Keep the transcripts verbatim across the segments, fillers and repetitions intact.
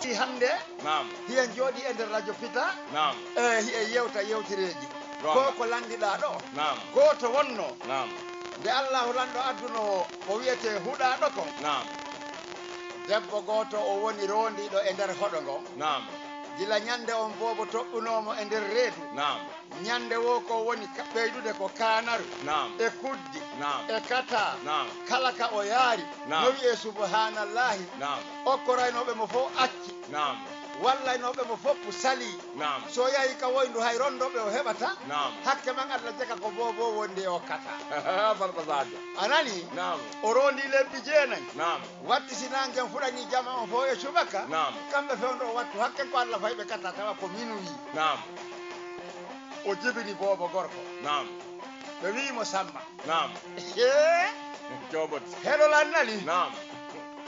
ti hande naam hiya jodi e der radio Fita naam eh hiya yewta yewtireji ko ko landida do naam goto wonno naam de Allah lando adduno o wiyete huda do ko naam debbo goto o woni rondi do e der hodo go naam gila nyande on bobo tobbunomo e der reedu naam nyande wo ko woni beydude ko kanaru naam e kuddi naam e kata naam kala ka o yaari no wi'e subhanallahi naam o koraynobe mo fo acci naam wallaynobe mo foppu sali naam so yayi ka woyndu hay rondobe o hebata naam hakke man Allah jeka ko bobo wonde o kata barbazade anani naam o rondi lebbi jeenay naam watti sinangen fudani jama on fo e subaka naam kambe fewndo wattu hakke ko Allah faybe kata tawa ko minuri naam o jibini bobo gorko naam be wi mo samba naam eh jobot helo lanali naam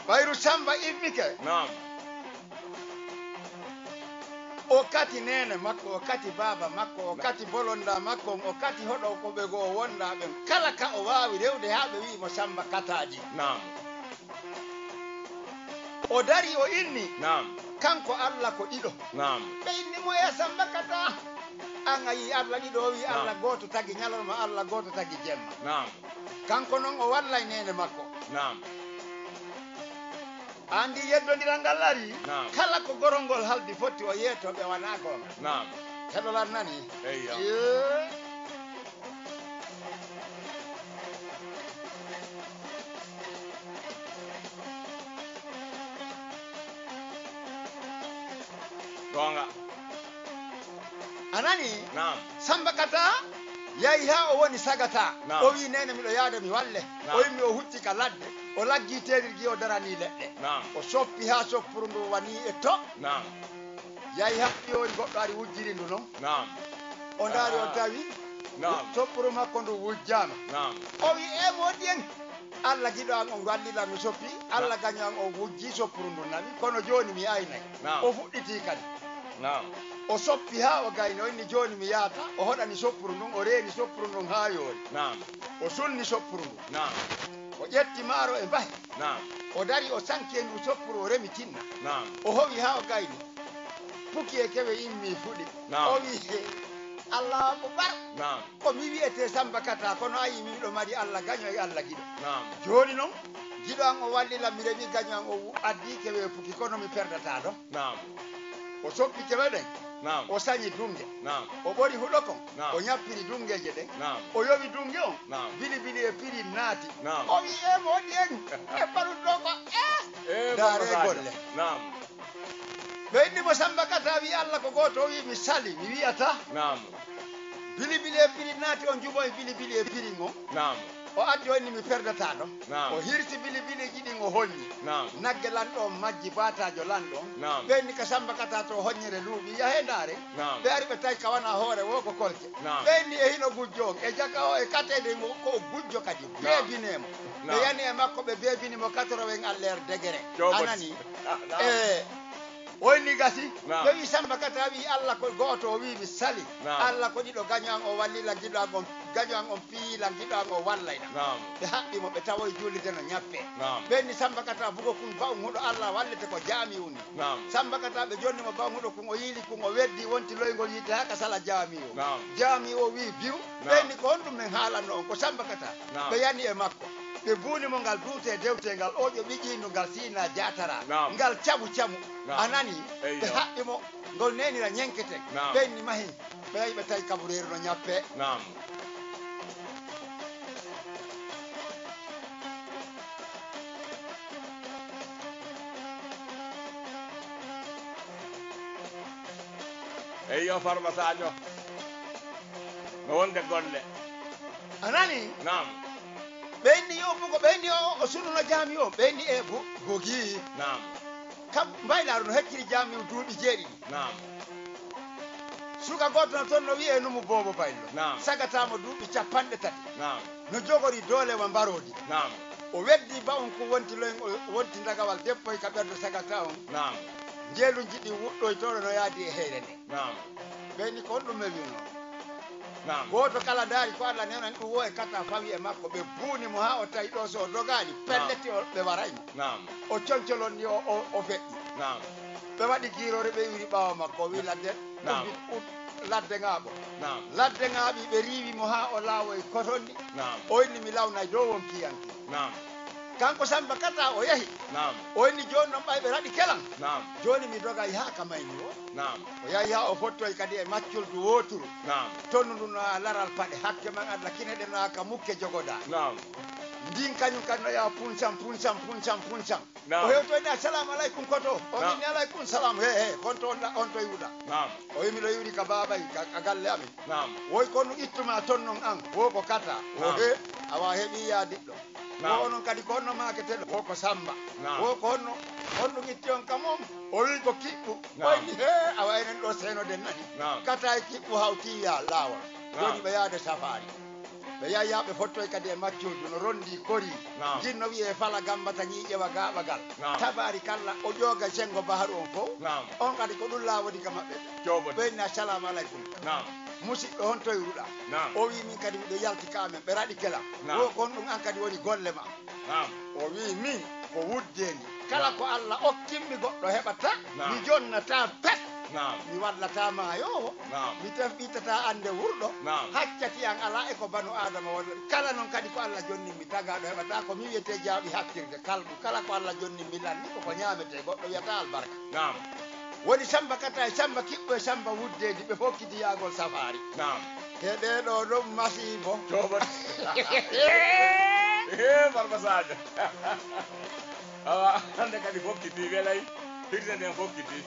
bayru samba ibnike naam okati nene makko okati baba makko okati bolonda makko okati hodo ko be go wonda ben kala ka o wawi rewde haabe wi mo samba kataji naam o dari o inni naam kanko Allah ko dido naam be inni mo e samba kata anga yi Allah dido wi Allah goto tagi nyalorma Allah goto tagi jemma naam kanko non o wallay nene makko naam andi yeddo ndirangal lari kala ko gorongol haldi fotti o yeto be wana ko naam hedo lan nani eyya gonga anani naam samba kata yayi ha o woni sagata o wi nene mi do yaade mi walle o wi mi o hutti ka ladde o laggi tedir gi o darani ledde naam o soppi ha soppuru ndu wani e to naam yayi hakki o goddo ari wujjiri ndu non naam o dari o tawi naam soppuru makko ndu wujjama naam o wi e modi en Allah gido am on wallila mi soppi Allah ganyo am o wujji soppuru ndu nami kono joni mi ayi nay o fudditi kadi naam o soppi ha o gayno ni joni mi yaata o hodani soppuru ndu o reeni soppuru ndu ha yori naam o sunni soppuru ndu naam o yetti maro e bahi naam o dari o sanki en soppuru o remi tinna naam o howi ha o gayni puki e kewe immi fudi naam o wi Allah akbar naam ko mi wiete samba kata kono ayi mi do mari Allah ganyo e Allah gido naam joni non gido an o wallila mi rewi ganyo an o addi kewe puki kono mi perdata do naam o soppi kewe den naam o sanyi dunge naam o bori hudoko o nyappiri dunge jede naam o yowi dunge on bili bili e piri nati naam o wi e modi en e paru doko eh dare golle naam beydi mo samba kata wi Allah ko goto wi mi sali mi wiata naam bili bili e piri nati on jubo e bili bili e piri mo naam o addi woni mi perdata do o hirti bili bili jidi ngo honni nagge lando majji batajo lando benni ka samba kata to honnire luubi ya he dare be ari be tay ka wana hore wo ko kolke benni e hino gujjo e jaka o e katede mo ko gujjo kadi bebinemo be yani e makko be bebinimo quatre-vingts à l'air degré anani eh woni gasi be samba kata wi Allah ko goto wi mi sali Allah ko dido ganyo an o wallila gido agom ganyo an on piila gido an o wallayna be habbi mo be tawo julide no nyappe benni samba kata bugo kun baw hudo Allah wallete ko jami woni samba kata be jonni mo baw hudo kun o yili kun o weddi wonti loyngol yite haka sala jami o jami o wi biu benni ko hondum men haalano on ko samba kata be yani e makko be buuni mo ngal duute dewtengal o jo bijindo ngal sina jatara ngal chabu chabu anani be habbi mo ngol neni la nyenkete benni mahi be ay be tay kabureero no nyappe naam eyyo farmasajo no wonde golle anani naam bendi yo bugo bendi o sununo jami o bendi e bu gogi naam kam baylaru no hekkiri jami o duubi jeedi naam suka goddo ton no wi'e numu bobo baylo naam sagatamo duubi capande tati naam no jogori dole wa barodi naam o weddi bawon ko wonti loy wonti dagawal deppo ka berdo sagata on naam jelu jidi wuddo toro no yaadi e heyrene naam bendi ko dum mewino naam goto kala dari ko Allah nenan dum wo e kata fawi e makko be buuni mo ha o tayi do so dogani pelleti o be warayni naam o choncholondi o o fe naam Peba di kiro rebe yuri bawa makowi lade. Naam. Lade ngabo. Naam. Lade ngabi beriwi moha olawe koroni. Naam. Oini milau na jowo mkianti. Naam. Kanko samba kata oyehi. Naam. Oini jono mba iberadi kelang. Naam. Joni midoga iha kama inyo. Naam. Oyehi ha ofoto ikadie machul duoturu. Naam. Tonu nuna laral pade hake mangad lakine dena akamuke jogoda. Naam. Ndin kanyukano ya puncham puncham puncham puncham. Naam. Oyo to ina salamu alaikum koto. Oyo ni alaikum salam he he. Konto onda onto yuda. Naam. Oyo milo yuri kababa agalle ami. Naam. Oyo konu ituma tonno ang. Woko kata. Oyo awa hebi ya diplo. Naam. Ono kadi kono maketelo. Woko samba. Naam. Woko ono ono gition kamom. Oyo to kipu. Naam. Oyo he awa enendo seno denani. Naam. Kata kipu hauti ya lawa. Naam. Joni bayade safari. Ya ya be foto ka de matchu no rondi kori jinno wiye fala gamba tanyi e waga wagal tabarikalla o joga sengo baharu on ko on kadi ko dul lawodi kama be jobo be na assalamu alaikum naam musiddo on toyruda o wi min kadi do yalti kame be radi kala o kon dum an kadi woni golle ma naam o wi min ko wuddeni kala ko alla o kimmi goddo hebata mi jonnata pet naam mi wallata ma yo naam mi tef bi tata ande wurdo haccati an ala e ko banu adama walla kala non kadi ko alla jonni mi taga do hebata ko mi wiyete jaabi hakkirde kalbu kala ko alla jonni mi lanni ko ko nyaamete goddo wiyata albarka naam woni samba kata samba kibbe samba wudde di be fokkiti yaagol safari naam e de do do masibo jobo eh barbasaje awa ande kadi fokkiti welay hirde den fokkiti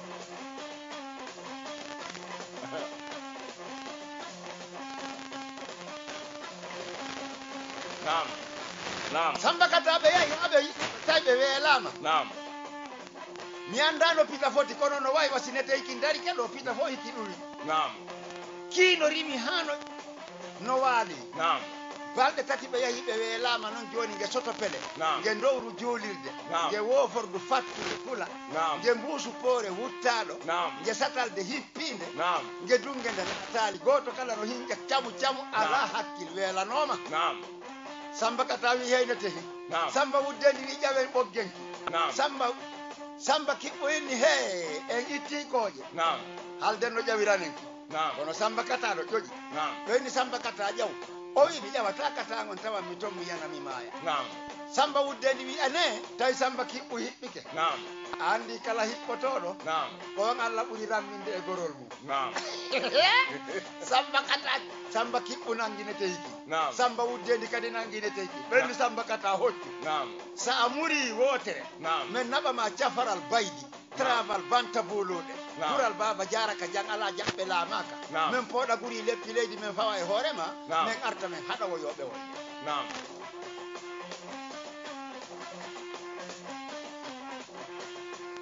Naam. Naam. Samba kata be yayi abe taibe we elama. Naam. Miandano pita forty kono no wai wasinete ikindari kelo pita forty kiduri. Naam. Kino rimi hano no wali. Naam. Balde tati be yayi be we elama non joni nge soto pele. Naam. Nge ndowru julirde. Naam. Nge wofor du fatu kula. Naam. Nge mbusu pore wutalo. Naam. Nge satalde hippinde. Naam. Nge dunge ndatali goto kala no hinja chamu chamu ala hakil we la noma. Naam. Samba katawi haina tehi. Naam. Samba wudeni wijawe boggenki. Naam. Samba samba kipoini he engiti koje. Naam. Haldeno jawiranenki. Naam. Kono samba katalo joji. Naam. Weni samba katajaw. Owi bijawa takata ngontawa mitomu yana mimaya. Naam. Samba wudeni wi ane tai samba kipu hipike. Naam. Andi kala hipotoro. Naam. Ko ngalla buriran minde e gorolmu. Naam. Samba kata samba kipu nangine tehi. Naam. Samba wudeni kadi nangine teki. Bendi samba kata hotu. Naam. Sa amuri wotere. Naam. Men naba ma Jafar al-Baidi. Travel banta bulode. Kural baba jara ka jangala jappe la maka. Naam. Men poda guri leppi leydi men fawa e horema. Naam. Men arta men hada wo yobe won. Naam.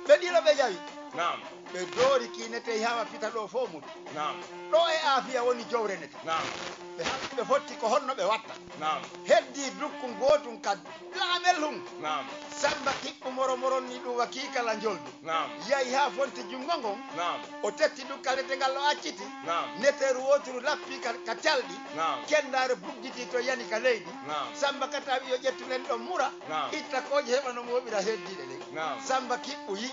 Bedi la be jawi. Naam. Be dori kinete hawa pita do fomu. Naam. Do e afia woni jowrenete. Naam. Be hakke be fotti ko honno be watta. Naam. Heddi dukkum gotum kad lamelum. Naam. Samba kippu moro moro ni du wakika la njoldu. Naam. Yayi ha fonti jungongong. Naam. O tetti du kalete gallo acciti. Naam. Neteru wotru lappi ka caldi. Naam. Kendare bugditi to yani ka leydi. Naam. Samba kata wi yo jettu len do mura. Naam. Itta ko jeba no mo bira heddi de. Naam. Samba kippu yi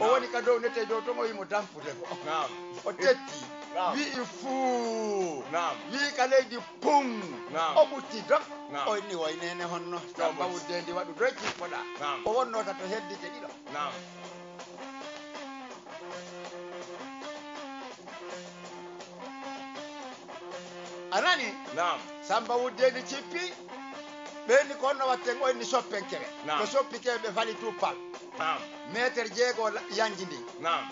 o woni ka do nete do to mo yimo dampude ko. Naam. O tetti wi ifu. Naam. Wi ka leydi pum. Naam. O butti dok. Naam. O ni way nene honno samba wuddendi wadu doji poda. Naam. O wonno ta to heddi je dido. Naam. Anani? Naam. Samba wuddendi chippi. Beni kono watengo ni shoppen kere. Naam. Ko shoppi kebe fali tupak. Naam. Meter jego yanjindi. Naam.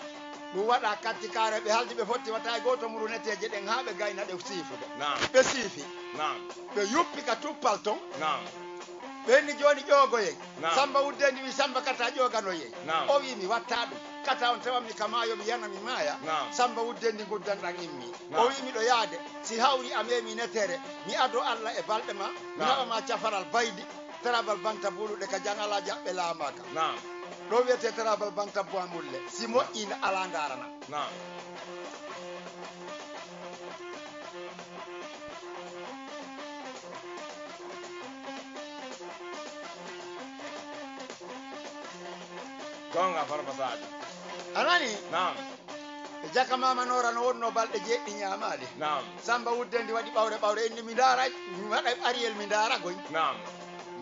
Duwada katikare be haldi be fotti wata goto muru nete je den habe gayna de sifu. Naam. Be sifi. Naam. Be yuppi ka tupalton. Naam. Be ni joni jogo ye. Naam. Samba wudeni wi samba kata joga no ye. Naam. O wi mi watadu. Kata on tewa mi kamayo mi yana mi maya. Naam. Samba wudeni goddanda ngimmi. O wi mi do yaade si hawri amemi netere mi ado alla e balde ma. Naam. Ma Jafar al-Baidi tarabal banta bulu de ka jangala jabbe la maka. Naam. Do wiyete tarabal banta bo amulle si mo in ala ndarana. Naam. Gonga farbasaji. Anani? Naam. Jaka mama nora no wonno balde jeedi nyaamaade. Naam. Samba wuddendi wadi bawde bawde indi mi daaraaj, mi wada Ariel mi daara goy. Naam.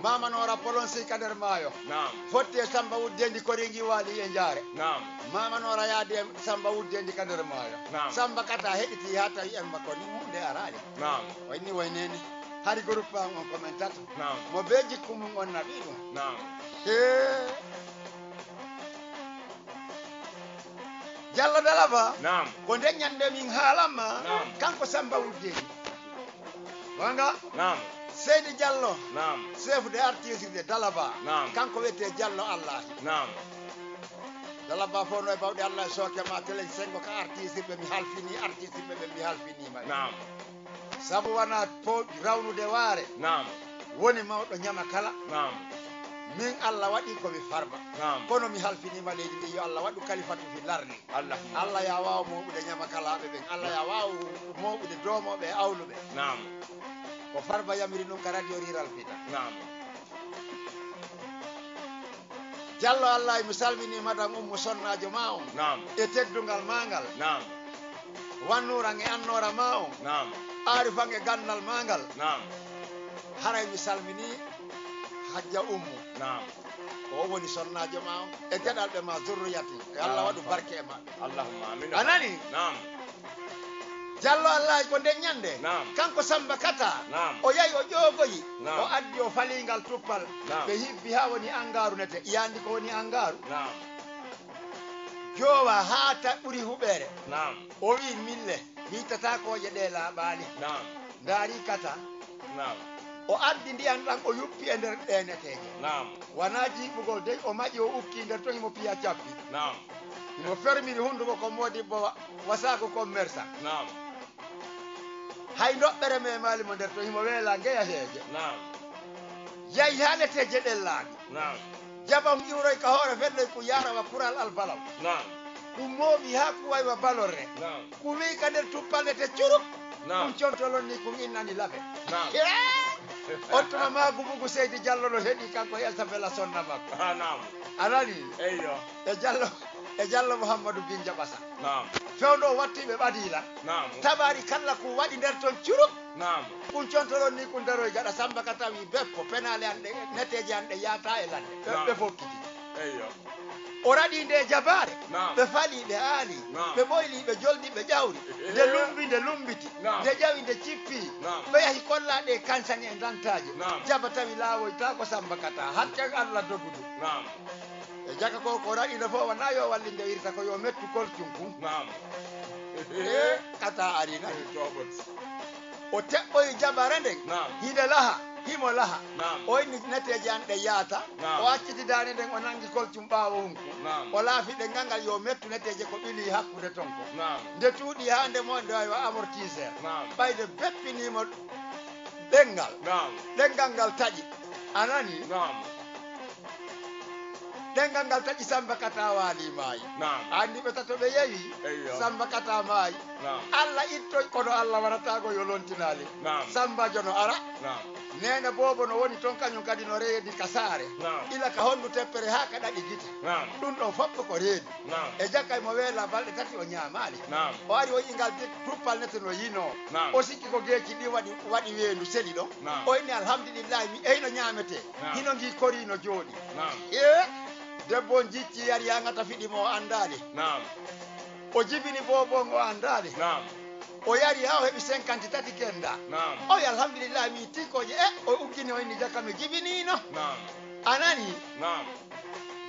Mama nora polonsi kader maayo. Naam. Fotte Samba wuddendi ko rengi waali e jaare. Naam. Mama nora yaade Samba wuddendi kader maayo. Naam. Samba kata hediti hata yi en makko ni hunde araade. Naam. Wayni wayneni. Hari groupe am on commentateur. Naam. Mo beji kum on na biido. Naam. Eh Yalla dalaba naam ko de nyande min halama kanko Samba wudde wanga naam Seydi Diallo naam chef de artiste de Dalaba naam kanko wete Diallo Allah naam Dalaba fo no bawde Allah sokke ma tele sengo ka artiste be mi halfini artiste be mi halfini ma naam sabu wana po rawnude waare naam woni mawdo nyama kala naam min Allah wadi ko mi farba kono mi halfini ma leydi bi yo Allah wadu kalifatu fi larni Allah Allah ya waaw mo bude nyama kala be Allah ya waaw mo bude domo be awlube naam ko farba yamiri non ka radio riral fita naam Diallo Allah mi salmini madam ummu sonnaajo maum naam e teddungal mangal naam wannura ngi annora maum naam arifa ngi gannal mangal naam haray mi salmini hajja ummu naam o woni sonnaajo ma e dedal be ma zurriyati Allah wadu barke e ma Allahumma amin anani naam Diallo Allah ko de nyande kanko Samba kata o yayi o jogoyi o addi o falingal tuppal be hibbi ha woni angaru nete yandi ko woni angaru naam jowa hata buri hubere naam o wi mille mi tata ko je de la bali naam dari kata naam o addi ndiyan tan o yuppi e nder denetege naam wana jibugol dey o maji o ukki nder to mo piya cappi naam mo fermiri hundugo ko modi bo wasako commerçant naam hay dobbere me mali mo nder to mo wela ngeya heje naam yayi haleteje dellaaji naam jabam iwroy ka hoore fedde ko yara wa kural al balaw naam dum mo mi ha ko way wa balorre naam ko wi ka nder tuppalete curuk naam dum chontolon ni ko innani labe naam Otuma ma gubugu Seydi Diallo no hedi kanko yalta bela sonna makko ha naam anani eyyo e Diallo e Diallo Muhammadu bin Jabasa naam fewdo watti be badila naam tabari kala ko wadi der ton ciuruk naam kun chontolon ni kun daroy gada Samba kata wi beppo penale ande neteji ande yata e lande be fokkiti eyyo oradi de jabare be fali be ali be boyli be joldi be jawri de lumbi de lumbiti de jawi de cippi be yahi kolla de kansani en dantaje jabata wi lawo ta ko Samba kata hatta Allah dogudu naam e jaka ko ko oradi de fo wana yo walli de irta ko yo mettu kol tunku naam e kata ari na tobot o tebbo jabare de hide laha himo laha o ni neteji an de yaata o acciti daane den o nangi koltum baawo hunko o laafi de ngangal yo mettu neteji ko bili hakkude tonko de tuudi hande mo ndoy wa amortisseur bayde beppinimo dengal dengal ngal taji anani dengal ngal taji Samba kata waali maayi andi be tato be yewi Samba kata maayi Allah itto ko do Allah warata go yo lontinali Samba jono ara nena bobo no woni ton kanyon kadi no reedi kasare ila ka hondu teppere ha ka dadi jiti dum do foppo ko reedi e jakay mo wela balde tati o nyaamaali o ari o yingal de tuppal neteno yino o sikki ko geeki di wadi wadi weendu seli do o inni alhamdulillah mi eyno nyaamete hino ngi korino jodi e debbo jicci yari ya ngata fidi mo andali o jibini bobo ngo andali o yari ha o hebi cinquante tati kenda naam o ya alhamdulillah mi tiko je o ukini o ni jaka mi jibini no naam anani naam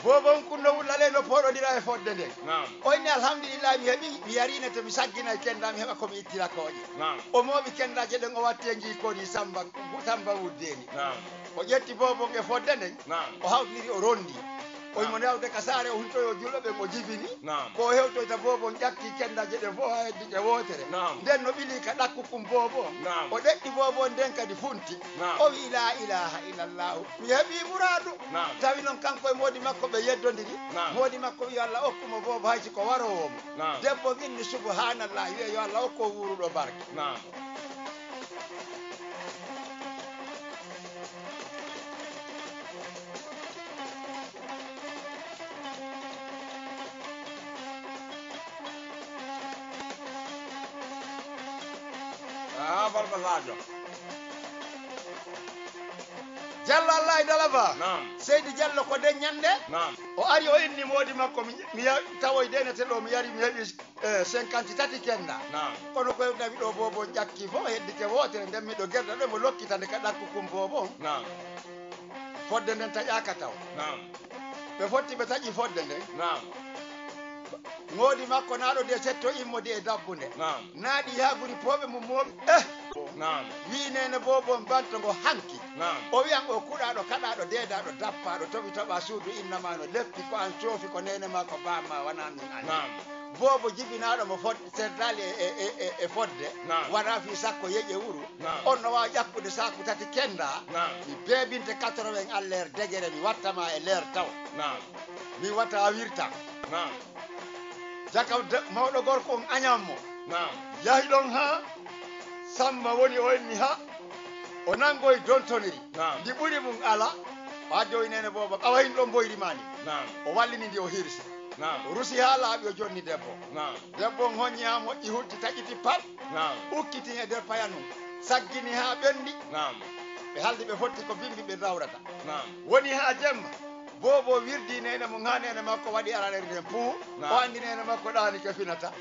bobon kunno wulale no podo dira e fodde de naam o ni alhamdulillah mi hebi mi yari ne to mi saggina kenda mi heba ko mi ittira ko je naam o mo mi kenda je de ngo watte ngi ko ni Samba Samba wuddeni naam o jetti bobon e fodde de naam o hawdiri o rondi o yimo nawde kasare o hunto yo jullobe ko jibini ko hewto ta bobo jakki kenda je de fo haedi je wotere den no bili ka dakku kum bobo o deddi bobo den kadi funti o wi la ilaha illallah mi hebi muradu tawi non kanko e modi makko be yeddondiri modi makko wi Allah okku mo bobo haji ko warowo debbo ginni subhanallah wi yo Allah okko wurudo barke Jalla Balbalajo. Jalla Allah idalava. Naam. Seydi Jalla ko de nyande. Naam. O ari o inni modi makko mi tawoy dene telo mi yari mi hebi cinquante-tati kenda. Naam. Kono ko dawi do bobo jakki bo heddi ke wotere dem mi do gerda do mo lokkitande ka dakku kum bobo. Naam. Fodde nden taƴaka taw. Naam. Be fotti be taƴi fodde nden. Naam. Modi makko naado de setto immodi e dabbunde. Naam. Naadi yaaguri pobe mo mobe. Eh. Naam. Wi nene bobo mbanto go hanki. Naam. O wi'an o kudaado kadaado dedaado dappado tobi toba suudu innama no leppi ko an sofi ko nene makko baama wana min an. Naam. Bobo jibinaado mo fodde centrale e e e e fodde. Wara fi sakko yeje wuru. On no wa yakkude sakko tati kenda. Naam. Ni bebinte quatre-vingts aller degere mi wattama e ler taw. Naam. Mi watta wirta. Naam. Jaka mawɗo gorko on añammo naam yahi ɗon ha Samba woni o enni ha o nango e dontoniri ndi ɓuri mum ala ha joyi nene booba awa hin ɗon boyirimani o wallini ndi o hirsi o rusi ha laaɓi o jonni debbo debbo on hoññiha moƴƴi hutti taƴiti pat ukkiti e nder paya num saggini ha ɓendi ɓe haldi ɓe fotti ko bimbi ɓe rawrata woni ha jemma bobo wirdi nene mo nganene makko wadi arare den pou wandi nene makko daani ka finata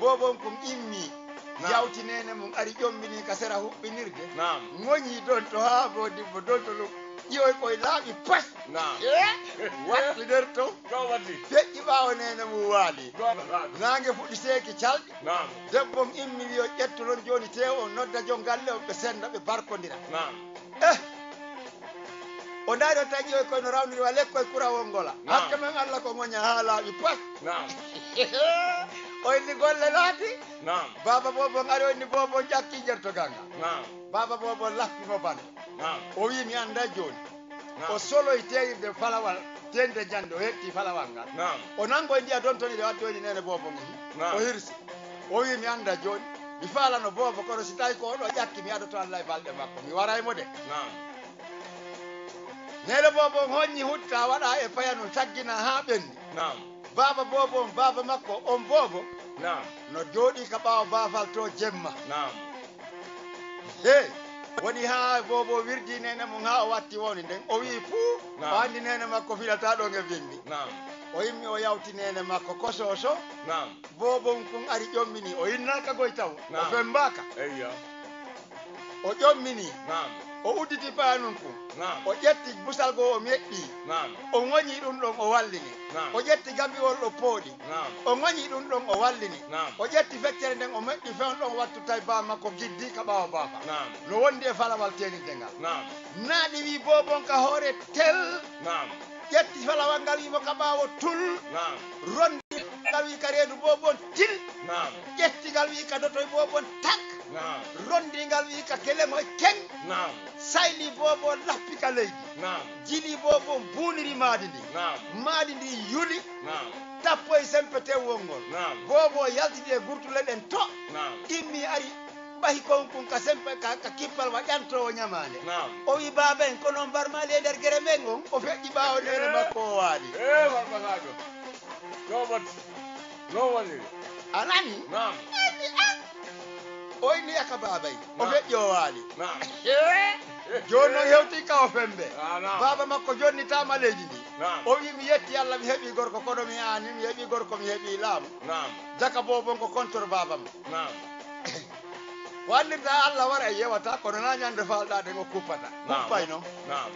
bobo kum immi yawti nene mo ari jombini ka sera hubbinirde ngoni don to ha bodi don to lu yoy koy laabi pas wat lider to do wadi feji baawo nene mo waali nange fudi seki caldi debbo immi yo jettolon joni tewo nodda jongalle be senda be barkondira eh on a dit que tu as un peu de temps. Tu as un peu de temps. Tu nele bobo honni hutta wada e payano taggina ha bendi naam baba bobo baba makko on bobo naam no jodi ka bawo bafal to jemma naam hey woni ha bobo wirdi nene mo ha watti woni den o wi fu bandi nene makko filata do nge bindi naam o yimmi o yawti nene makko kososo naam bobo kun ari jommini o innaka goytaw o fembaka eyya o jommini naam o uditi paanun ko o jetti busal go o meddi o ngoni dum don o wallini o jetti gambi wol do poodi o ngoni dum don o wallini o jetti feccere den o meddi fewn don wattu tay ba makko giddi ka baawa baafa no wondi e falawal teni dengal naadi wi bobon ka hore tel jetti falawal ngal yimo ka baawo tul rondi tawi ka reedu bobon til jetti gal wi ka dotoy bobon tak rondi gal wi ka kelemo ken sayli bobo lappika leydi jili bobo buniri maadi ndi maadi ndi yuli tappo e sempete wongol bobo yaltidi e gurtule den to immi ari bahi konkun ka sempe ka ka kippal wa janto o nyamande o wi baben ko non barmali e der gere mengon o feji bawo nene makko o waadi e warbalajo dobat no wali anani naam oy ni akababay o feji o waadi naam jonno yewti kaw fembe baba makko jonni tama leydi ndi o wi mi yetti yalla mi hebi gorko ko do mi ani mi hebi gorko mi hebi laamu naam jaka bobon ko kontor babam naam wallita alla wara yewata ko na nyande falda de ko kupata kupayno naam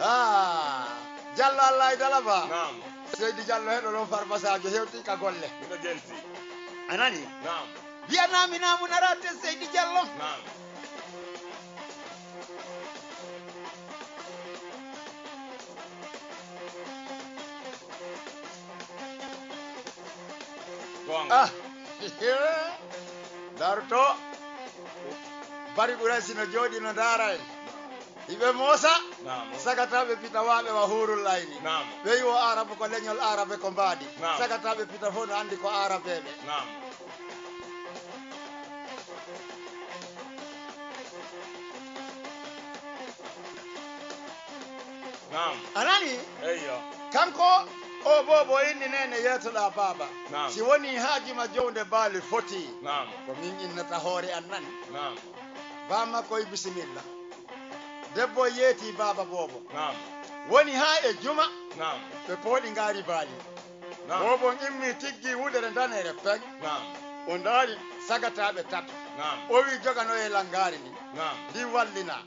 ah Jalla Allah idalava naam Seydi Jallo hedo non farbasajo hewti ka golle do genti anani naam biana mi namu narate Seydi Jallo naam ah darto bari burasi no jodi no daray ibe mosa sakatabe pitawabe wa hurul laini be yo arabe ko leñol arabe ko baadi sakatabe pitafono andi ko arabe be naam anani eyyo kanko Obobo ini nene yetu la baba. Naam. Siwoni haji majonde bali forty. Naam. Kwa mingi natahori anani. Naam. Bama koi bismillah. Debo yeti baba bobo. Naam. Woni hae juma. Naam. Pepoli ngari bali. Naam. Bobo ngimi tigi wude rendane repeg. Naam. Ondari sagatabe tatu. Naam. Owi joga noe langari ni. Naam. Diwalina.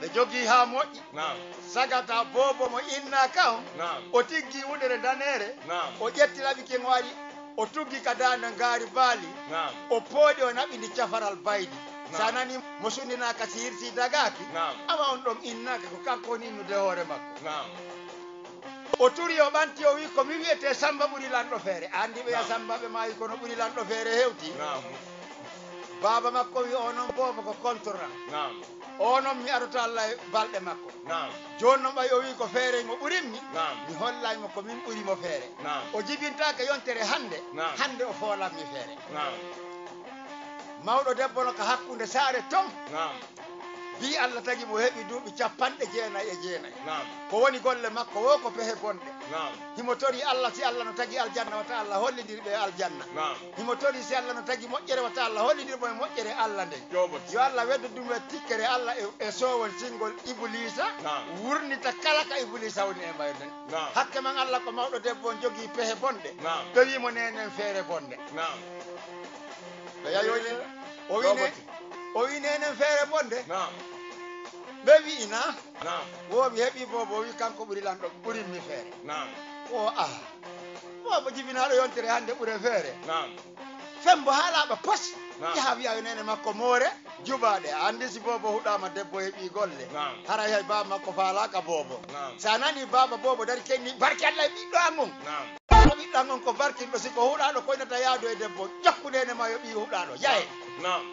The jogi hamo. Naam. Sagata bobo mo inna kao. Naam. Otigi wude rendanere. Naam. Ojeti labi kengwari. Otugi kadana ngari bali. Naam. Opode onabi ni chafaral baidi. Sanani moshuni na kasirisi dagaki. Naam. Ama ondom inna kako ninu dehore mako. Naam. Oturi obanti owiko miviete samba buri lando fere. Andi beya samba be maiko no buri lando fere heuti. Naam. Baba mako yo onom bobo ko kontora. Naam. Onom mi aruta Allah balde mako. Naam. Jonno ba yo wi ko fere ngo burimmi. Naam. Mi hollay mo ko min buri mo fere. Naam. O jibinta ka yontere hande. Naam. Hande o folam mi fere. Naam. Mawdo debbo no ka hakkunde saare tom. Naam. Bi Allah tagi mo hebi duubi capande jeenayi e jeenayi. Naam. Ko woni golle makko wo ko pehe bonde. Naam. Himo tori Allah si Allah no tagi aljanna wa ta'ala hollidiri be aljanna. Naam. Himo tori si Allah no tagi mojjere wa ta'ala hollidiri be mojjere Allah de. Yo Allah weddo dum e tikkere Allah e sowol singol iblisa. Naam. Wurnita kala ka iblisa woni e bayden. Naam. Hakke man Allah ko mawdo debbo jogi pehe bonde. Naam. Tawi mo nenen feere bonde. Naam. Dayayoyne o wine o inenen fere bonde. Naam. Bebi ina. Naam. Wo mi hebi bobo wi kanko buri lando buri mi fere. Naam. O ah. Wo bo jibina do yontere hande bure fere. Naam. Fembo hala ba pos. Naam. Ya wiya nenen makko more jubade andi si bobo hudama debbo hebi golle. Naam. Hara hay baba makko falaka bobo. Naam. Sanani baba bobo dari kenni barki Allah biddo amum. Naam. Nabi dangon ko barki do siko hudado ko nata yaado e debbo jakkude ne mayo bi hudado yaye. Naam.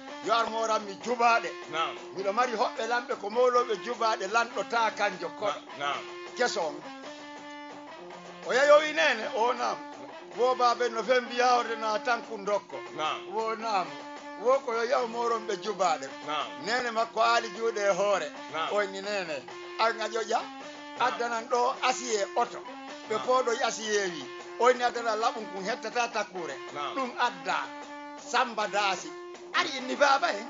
yo armo rammi jubade. Naam. Mi do mari hobbe lambe ko mawlobe jubade lando ta kanjo ko. Naam. Kesson. O yeyo ni nene o nam wo babe no fembi yawde na tanku ndokko. Naam. Wo nam wo ko yo yaw morombe jubade. Naam. Nene makko ali juude hore. O ni nene anga joja adana ndo asiye oto be podo yasiyewi o ni adana labun kun hetta tata kure dum adda samba dasi ari ni baba en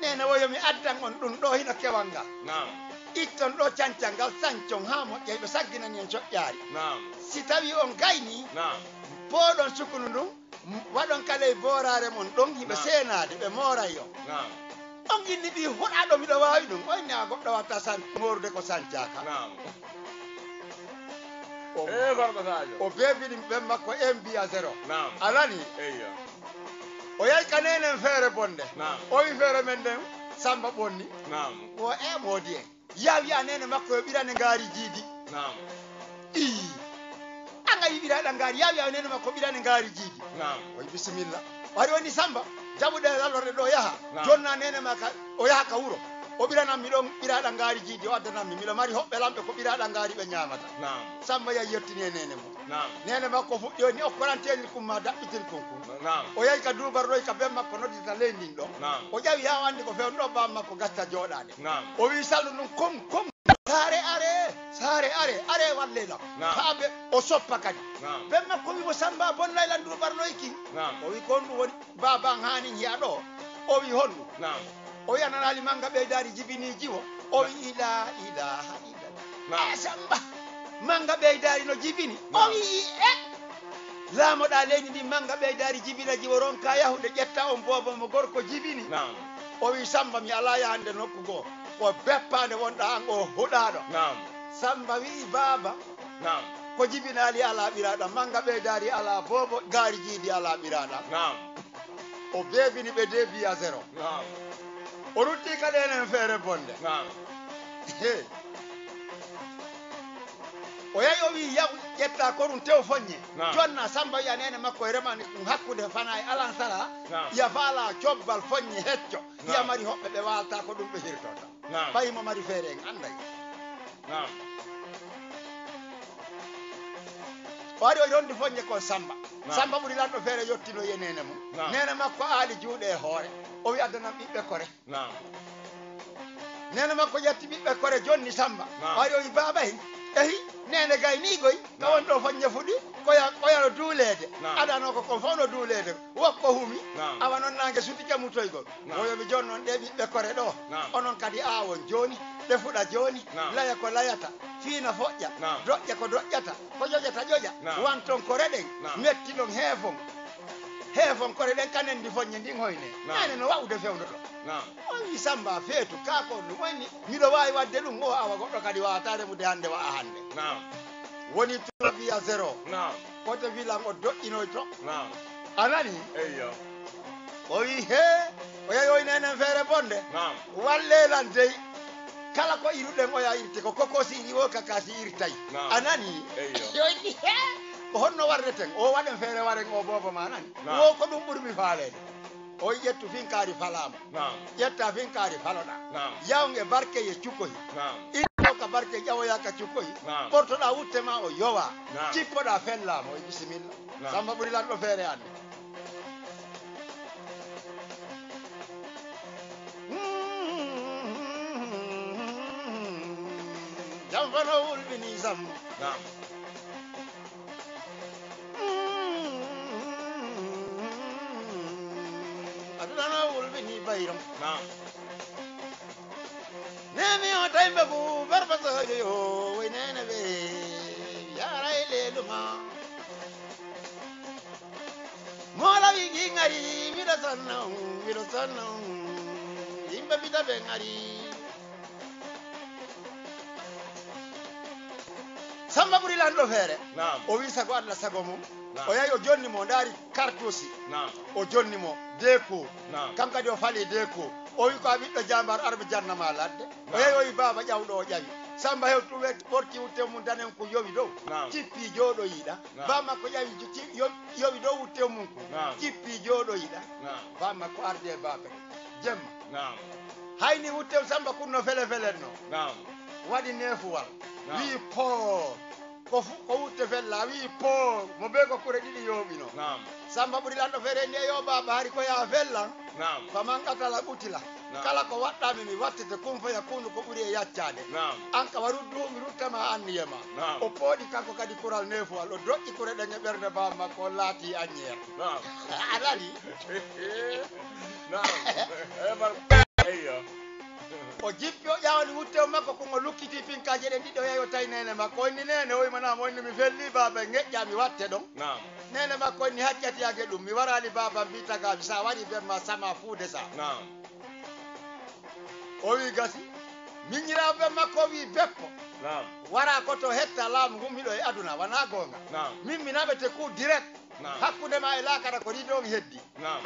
nene woyomi addan on dum do hina kewanga. Naam. Itton do cancangal sancon ha mo jeybe saggina nyen joddaari. Naam. Si tawi on gayni. Naam. Podon sukunu dum wadon kale borare mon dum hibe senade be morayo. Naam. On gini bi hurado mi do wawi dum o ni agoddo wata san morde ko sancaka. Naam. O bebi ni be makko M B a zero. Naam. Alani eya o yai kanene fere bonde. Naam. O wi fere men dem samba bonni. Naam. O e modi en yawi anene makko birane ngari jidi. Naam. I anga yibira ngari yawi anene makko birane ngari jidi. Naam. O bismillah wari woni samba jabude lalorde do yaha jonna nene maka o yaha ka wuro o birana mi don birada ngari jidi o adana mi milo mari hobbe lambe ko birada ngari be nyaamata. Naam. Samba ya yettine nene mo. Naam. Nene makko fu joni o quarantaine kumma dabbitin konko. Naam. O yai ka dubar roy ka be makko nodita lendin do. Naam. O jawi yawande ko fewdo ba makko gatta jodade. Naam. O wi sallu non kom kom sare are sare are are wallela haabe o soppa kadi be makko wi mo samba bonnay lan dubar noyki. Naam. O wi kondu woni baba hanin yaado o wi hondu. Naam. O yana nali manga be dari jibini jiwo o ila ila ila. Naam. Samba manga be dari no jibini o wi e la mo da leni di manga be dari jibina jiwo ronka yahude jetta on bobo mo gorko jibini. Naam. O wi samba mi ala ya hande nokkugo o beppande wonda hango hudado. Naam. Samba wi baba. Naam. Ko jibina ali ala birada manga be dari ala bobo gari jidi ala birada. Naam. O bebi ni be debi a zero. Naam. Oruti kadene fere bonde. Naam. Oya yo wi yawi Yeta korunte ufonye. Jona samba ya nene makoirema ni hakude fanai alansala. Ya vala job balfonye hecho. Ya mari hope bewa ta kodumbe hirtota. Pai mama referring andai. Naam. Wari oirondi fonye ko samba. Samba muri lado fere yotilo ye nene mu. Nene makko ali juude hore. Owi adana bibbe kore. Naam. Nene makko yatti bibbe kore jonni samba. Wari o baba hin. Ehi nene gay ni goy tawon do fanya fudi ko ya ko ya duulede adano ko ko fono duulede wokko humi awa non nange suti jamu toy go moyo mi jonnon de bibbe kore do onon kadi awon joni defuda joni laya ko layata fina fojja dojja ko dojjata ko jojjata jojja wanton ko reden metti don hefon hefon ko reden kanen di fonye ndi hoyne nene no wawde fewdo do na on samba fetu kako no woni mi do wawi wadde dum o awa goddo kadi waatare mu de hande wa hande na woni tobia zero na ko to villa mo do ino to na anani eyyo o wi he o yayo inene fere bonde na walle lan dey kala ko irude mo ya irte ko kokosi ni wo kakasi irtai anani eyyo yoni he honno warreten o waden fere waren o bobo ma anani wo ko dum burmi faale o yetu finkari falama naam yetta finkari faloda naam yawnge barke ye chukoyi naam iko ka barke jawo yaka chukoyi porto da utema o yowa tipo da fenla mo bismillah samba buri lan do fere ande jamba no ulbini zam naam Bayram. Naam. Nemi o taimbe bu barbaza yo wenene be. Ya raile luma. Mola bingari mira sanna, mira sanna. Imba bida bengari. Samba buri lando fere. Naam. O wisa ko alla sagomo. Oya Johnny mo dari kartosi na o Johnny mo deko kam kadi o fali deko o wi ko abiddo jambar arbe janna ma ladde oya o baba jawdo o jawi samba hewtu wet porti wutte mun danen ko yowi dow tippi jodo yida bama ko jawi yowi dow wutte mun ko tippi jodo yida bama ko arde babe jem naam hayni wutte samba kunno fele fele no naam wadi nefu wal wi po ko wutte fel la wi po mo be ko kure didi yobino naam samba buri lando fere ne yo baba hari ko ya fella naam famanga tala butila kala ko wadda mi wattete kumfa ya kunu ko buri e yaccade naam anka waruddu mi rutama anniyema o podi kanko kadi kural nefu al o dotti kure de bernde bamba ko lati anyer naam alali naam eyo o jipyo yaani wutte makko ko lukkiti pinkaje den dido yeyo tay nene makko ni nene o mana mo ni mi felli baba ngejja mi watte don naam nene makko ni hajjati yake dum mi warali baba bita ga sa wadi be ma sama fuude sa naam o wi gasi minira be makko wi beppo naam wara ko to hetta lam gum hido e aduna wana gonga naam mimmi nabe te ku direct hakkude ma e lakara ko dido mi heddi naam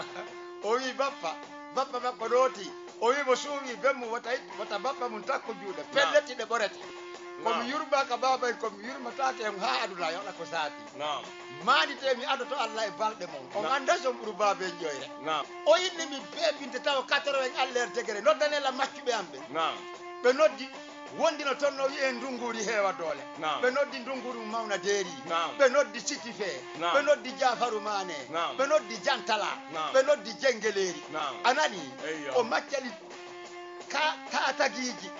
o wi bappa bappa makko doti o wi bo suuwi bemmo wata wata bappa mun takko juude pelletti de borete ko mi yurba ka baba ko mi yurma taate en ha aduna yo la ko saati naam maadi te mi adoto allah e balde mon on anda so buru babe joyre naam o yidni mi bebinte taw quatre-vingts aller degré noddane la maccube ambe naam be noddi wondino tonno wi en ndunguri hewa dole be noddi ndunguru mawna deeri be noddi city fe be noddi jafaru mane be noddi jantala be noddi jengeleri anani o maccali ka ka tagiji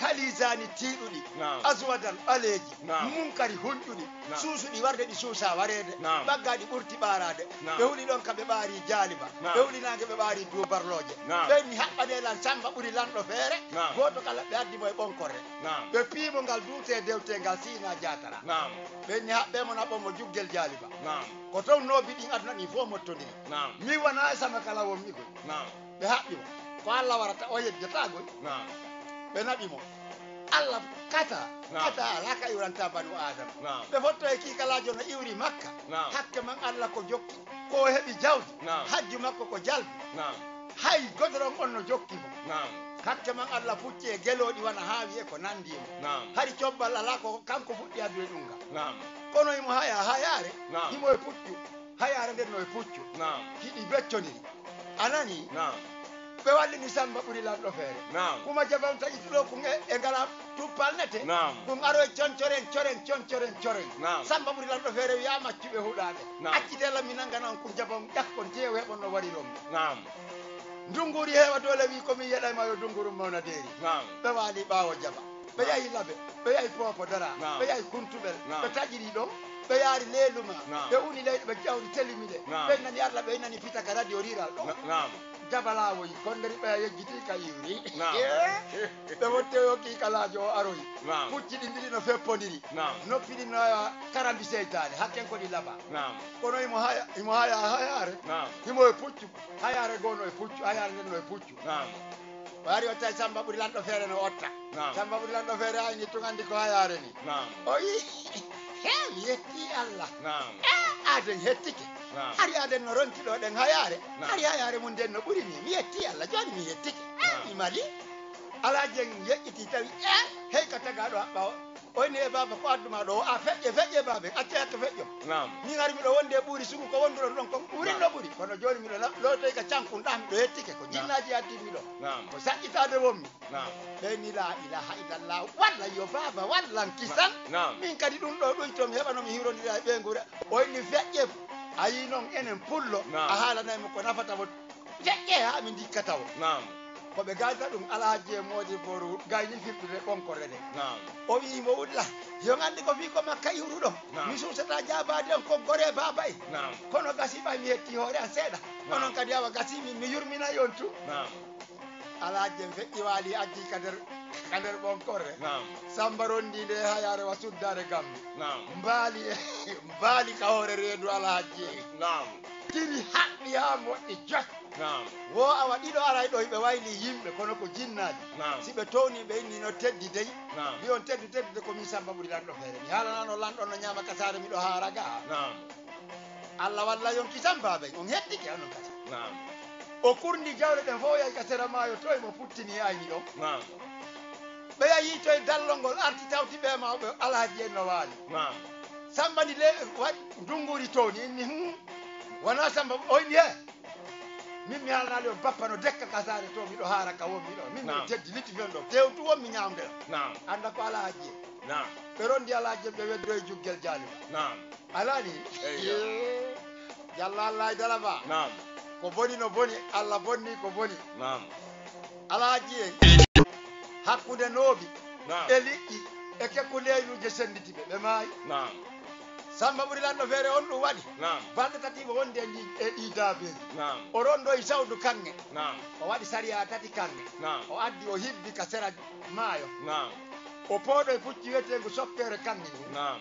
kalizani tidudi azwadan baleji munkari hundudi susudi warde di susa warede baggadi burti barade be huli don kambe bari jaliba be huli nange be bari do barloje be mi habbade lan samba buri lando fere goto kala be addi moy bonkore be pimo ngal duute dewte ngal sina jatara be mi habbe mo na bomo juggel jaliba ko taw no bidi adna ni fo mottoni mi wana sama kala won mi ko be habbi mo ko alla warata o yejjata go benabimo alla kata kata laka yuranta banu adam be fotto e kala jono iwri makka hakke man alla ko jokki ko hebi jawdi hajju makko ko jalbi hay godron onno jokki mo Kakcha man Allah futie gelo ni wana havi yeko nandi yemu. Naam. Hari chomba lalako kanko futi adwe nunga. Naam. Kono imu haya hayare. Naam. Imo epuchu. Hayare ndeno epuchu. Naam. Hidi becho nili. Anani. Naam. Bewali nisamba uri la profere. Naam. Kuma jaba mta jitulo kunge engala tupalnete. Naam. Kungaro chonchoren choren chonchoren choren. Naam. Samba uri la profere yama chibe hudade. Naam. Achitela minanga na mkujaba mdakon jewe ono wadilomu. Naam. Ndunguri hewa dole wiko miyela mayo dunguru mauna deri. Naam. Bewa alibawa jaba. Beya ilabe. Beya ipopo dara. Naam. Beya ikuntubele. Naam. Betajiri dom. Beya alileluma. Naam. Beuni leile beja ulitelimile. Naam. Beina ni ala beina ni pita karadi orira. Naam. Jaba lawo yikonderi beya yegitika yuri. Naam. Bewote yoki kalajo aroi. Naam. Kuchidi ndiri no fepondiri. Naam. Nopidi no karambise itali. Hakenko ni laba. Naam. Kono imuhaya imuhaya hayare. Naam. Imo epuchu. Hayare gono epuchu. Hayare neno epuchu. Naam. Bari otai samba burilando fere no otta. Naam. Samba burilando fere ayini tungandiko hayare ni. Naam. Oyi. Hei yeti Allah. Naam. Eh aden hetike. Naam. Hari aden noronti do den hayare. Hari hayare munden no buri ni yeti Allah jani mi hetike. Eh imali. Ala jeng yeti tawi eh hei kataga do bawo. Oyi ne baba ko aduma do a feje feje babe atia to fejo. Naam. Ni ngari mi do wonde buri sugu ko wondoro don ko buri do buri. Kono joni mi do lo tay ka cankun dam do hetike ko jinnaji adi mi do. Naam. Ko sakita de wommi. Naam. Beni la ilaha illallah walla yo baba walla kisan. Naam. Min kadi dum do do to mi heba no mi hironi da be ngura. Oyi ni feje ayi non enen pullo a hala nay mi ko nafata bo. Jeje ha mi dikatawo. Naam. Ko be gaza dum alaaje modi boru gayni fittude konkore de. Naam. O wi mo wudla yo ngandi ko wi ko makka yuru do mi susata jabaade on konkore babay. Naam. Kono gasiba mi hetti hore a seda kono kadi awa gasimi mi yurmina yontu. Naam. Alaaje fetti wali addi kader kader bonkore. Naam. Sambarondi de hayare wasuddare gambi. Naam. Mbali mbali ka hore redu alaaje. Naam. Tiri hakki ha mo e jak. Naam. Wo awadido ara do be wayli yimbe kono ko jinnaaji. Naam. Sibe toni be ni no teddi dey. Naam. Bi on teddi teddi de ko mi samba buri lando fere. Mi halana no lando no nyama kasare mi do haraga. Naam. Allah walla yon kisamba be on heddi ke on kasa. Naam. O kurndi jawle den fo yai kasera mayo toy mo puttini ayni do. Naam. Be yi toy dallongol arti tawti be mawbe alaaji en no wali. Naam. Samba ni le ndunguri toni ni wana samba oyni he. Mimi halali on papa no dekka kasare to mi do haraka won mi do mimi teddi liti vendo tewtu won mi nyaamde. Naam. Anda ko alaaje. Naam. Pero ndi alaaje be weddo juggel jaliba. Naam. Alani eh yalla lay dalaba. Naam. Ko boni no boni alla bonni ko boni. Naam. Alaaje hakkude nobi. Naam. Eliki e kekulelu je senditi be be may. Naam. Samba burilando fere on do wadi. Naam. Bande tatibo wonde ndi e idabe. Naam. O rondo e sawdu kange. Naam. O wadi sariya tati kange. Naam. O addi o hibbi kasera mayo. Naam. O podo e futti wetengo soppere kange. Naam.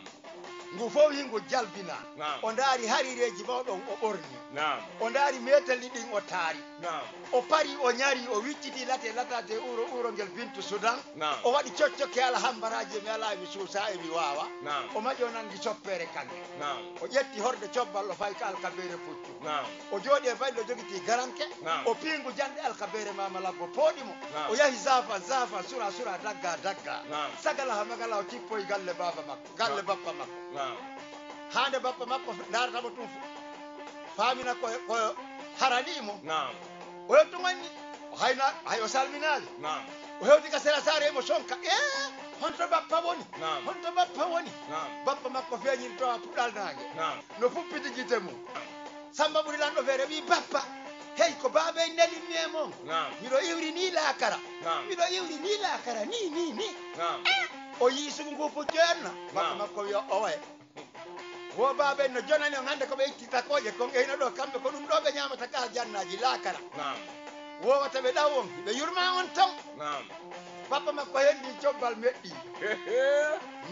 Ngu fo hingo jalbina. Naam. O ndari harireji bawdon o borni. Naam. O ndari metelli din o tari. Naam. O pari o nyari o wicciti late latate uro uro ngel bintu Sudan. Naam. O wadi coccoke ala hambaraje mi ala mi suusa e mi wawa. Naam. O majo nangi soppere kanne. Naam. O yetti horde cobballo fay ka alkabere fuccu. Naam. O jodi e faydo jogiti garanke. Naam. O pingu jande alkabere mama labbo podimo. Naam. O yahi zafa zafa sura sura dagga dagga. Naam. Sagala hamagala o tippoy galle baba makko galle bappa makko. Hande bappa makko darata mo tufu famina ko ko haranimo. Naam. O yotumani hayna hayo salminali. Naam. O hewti ka sera sare mo sonka eh honto bappa woni. Naam. Honto bappa woni. Naam. Bappa makko feñin to pudal nange. Naam. No fuppiti jitemu. Samba buri lando fere wi bappa hey ko baba en neli miemo. Naam. Mi do iwri ni la kara. Naam. Mi do iwri ni la kara ni ni ni. Naam. O yi sungu fu jenna bappa makko yo owe. Wo baba no jonani on hande ko be ittita ko je kon eina do kambe ko dum do be nyama taka jannaji lakara. Naam. Wo wata be dawon be yurma on tam. Naam. Baba makko hendi jobbal meddi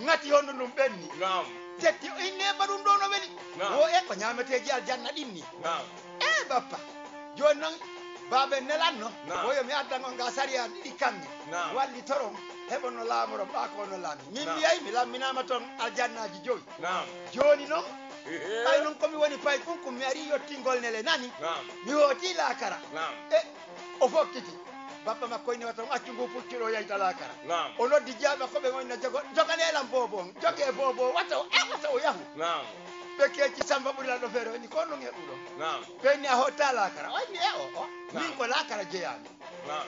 ngati hondo dum benni. Naam. Tetti inne ba dum do no beli. Wo e ko nyameteji al janna dinni. Naam. Eh baba jonnan baba nelanno wo yo mi adda ngon ga sariya di kambe walli torom hebo no laamoro baako no laami min biay mi laminaama ton aljannaaji joyi. Naam. Joni non ay non komi woni pay kunkum mi ari yotti ngol nele nani. Naam. Mi hoti laakara. Naam. E o fokkiti Papa Makoini watonga achungufu kilo ya italakara. Naam. Ono dijaba kobe ngoina jago. Joka nela mbobo. Joka bobo. Wata wata uyahu. Naam. Peke kisamba bulila dovero. Nikono ngeulo. Naam. Peni ahota lakara. Oini eo. Mingo lakara jeyani. Naam.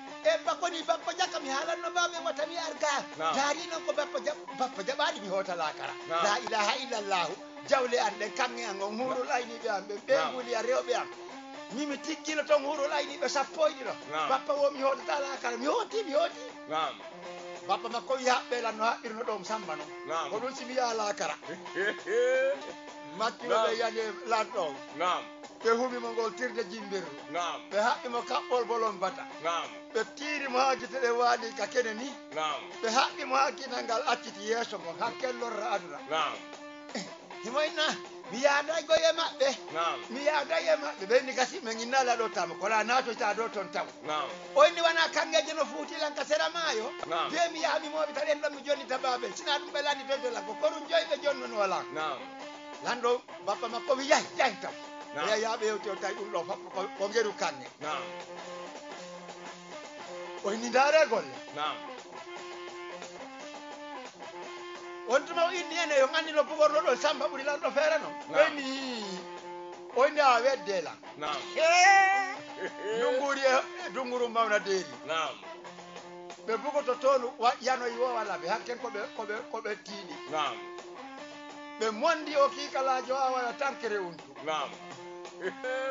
E bako ni bako jaka mihala no babe watami arga. Naam. Dari no ko bako jaba bako jaba ni hota lakara. Naam. La ilaha illallah. Jawle ande kangi ango nguru laini biambe. Bengu li areo biambe. Mimi tikilo to nguru laini be sapoidi no. Naam. Bapa wo mi hota lakara. Mi hoti mi hoti. Naam. Papa Makoini hapela no hapira no dom samba no. Naam. Kono simia la kara. Mati wa yanye la dom. Naam. Pe humi mongol tir de jimbiru. Naam. Pe hapi mo kapol bolom bata. Naam. Pe tiri mo hakite de wadi kakene ni. Naam. Pe hapi mo hakina ngal atiti yeso mo hakello radura. Naam. Himaina miada goye mabe. Naam. Miada ye mabe be nikasi mengina la dotam ko la nato ta doton taw. Naam. Oyni wana kangeje no fuuti lan kasera mayo. Naam. Be mi yaami mo bitare ndam mi joni tababe sina dum belani tedde la ko koru joy be jonno no wala. Naam. Lando Papa Makoini yai yai taw. Naam. Ya ya be o to tay dum lo ko ko ngeru kanne. Naam. Oyni dara gol. Naam. Ontuma indiene yo ngani lo pogor lo samba buri la do fera no beni onya wedela naam dunguri dunguru mauna deri naam be bugo totolu yano yiwo wala be hakken ko be ko be ko be tini naam be mondi o ki kala jo wala tankere untu naam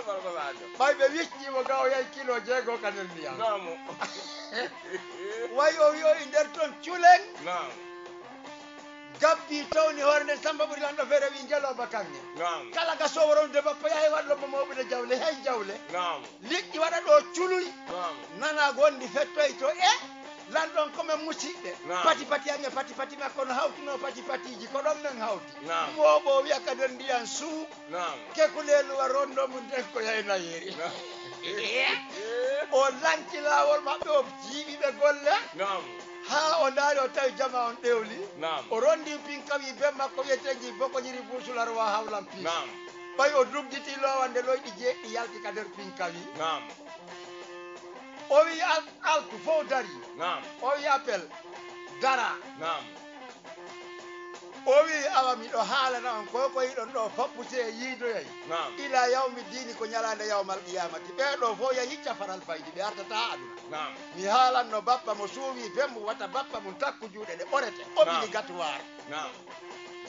barbarado bay be witti mo gawo yai kilo jego kanelmiya naam wayo yo inderton chulen naam Gabi Tony Horne Samba Burlando Vera Vingelo Bakane. Nam. Kalaga Soron de Papaya Wadlo Mobu de Jawle, Hey Jawle. Nam. Lick you are no Chulu. Nam. Nana Gondi Fetwaito, eh? Landon come and music. Pati Pati and Pati Pati Macon Hout, no Pati Pati, Colombian Hout. Nam. Mobo Yakadandi and Sue. Nam. Kekulelu Arondo Mundekoya in a year. Or Lantila or Mato Jimmy the Golla. Nam. Ha onalo tayi jama on deuli orondi pinka wi be makko yeteji boko nyiri busula ro hawlam pi naam bay o dubditi lo wande loy di je yalti kader pinka wi naam o wi altu fo dari naam o wi appel dara naam o wi awami do hala na on ko ko yidon do foppuse yido yai naam ila yawmi dini ko nyalande yawmal qiyamati be do fo ya hicca faral faydi be artata aduna naam mi haala no bappa mo suuwi fembu wata bappa mun takku juude de orete obini gatwaar naam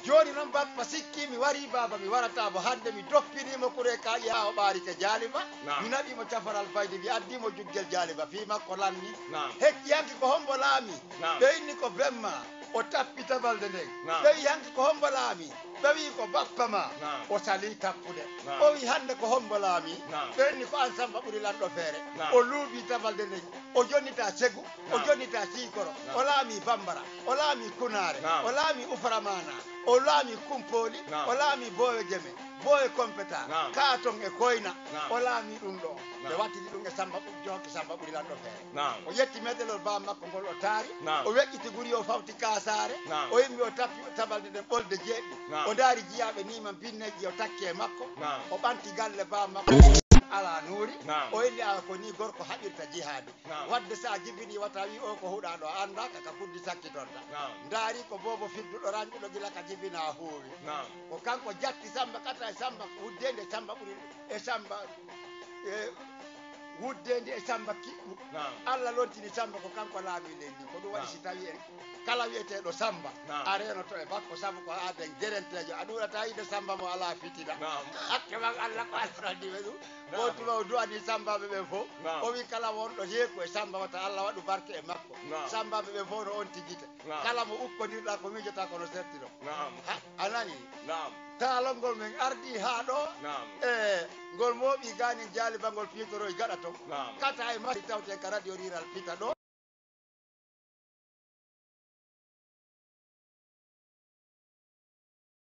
joni non bappa sikki mi wari baba mi warata bo hande mi doppini mo kure ka ya o baari ke jaliba mi nabi mo tafaral faydi bi addi mo juggel jaliba fi makko lanni hecci yanki ko hombo laami deyni ko bemma o tappita balde ndeg dey yanki ko hombo laami bawi ko bappa ma o sali tappude o wi hande ko hombo laami deyni ko ansamba buri lando fere o luubi tabalde ndeg o jonita segu o jonita sikoro o laami bambara o laami kunare o laami uframana o laami kumpoli o laami bowe geme bowe kompeta katon e koyna o laami dum do be wattidi dum e samba bu jokki samba buri lando fere o yetti medelol ba makko gol o taari o wekkiti guri o fawti kasare o yimbi o tappi tabalde den bolde jeedi o daari jiyaabe ni man binneji o takki e makko o banti galle ba makko ala nuri o indi ala ko ni gorko habirta jihadi wadde sa jibini watawi o ko huda do anda ka kuddi sakki tonda ndari ko bobo fiddu do randu do gila ka jibina hoowi ko kanko jatti samba kata samba huddende samba buri e samba e huddende e samba kiddu alla lontini samba ko kanko laabi lendi ko do wadi sitawi en kala wiete do samba areno to e bakko samba ko aden derentejo adura tayde samba mo ala fitida hakke bak alla ko alfradi wedu o tuma o duani samba bebe fo o wi kala wondo heko e samba wata alla wadu barke e makko samba bebe fo no on tigita kala mo ukko dirda ko mijota ko no sertiro anani taalongol men ardi ha do e ngol mobi gani jali bangol pietoro e gada to kata e mari tawte ka radio rural pita do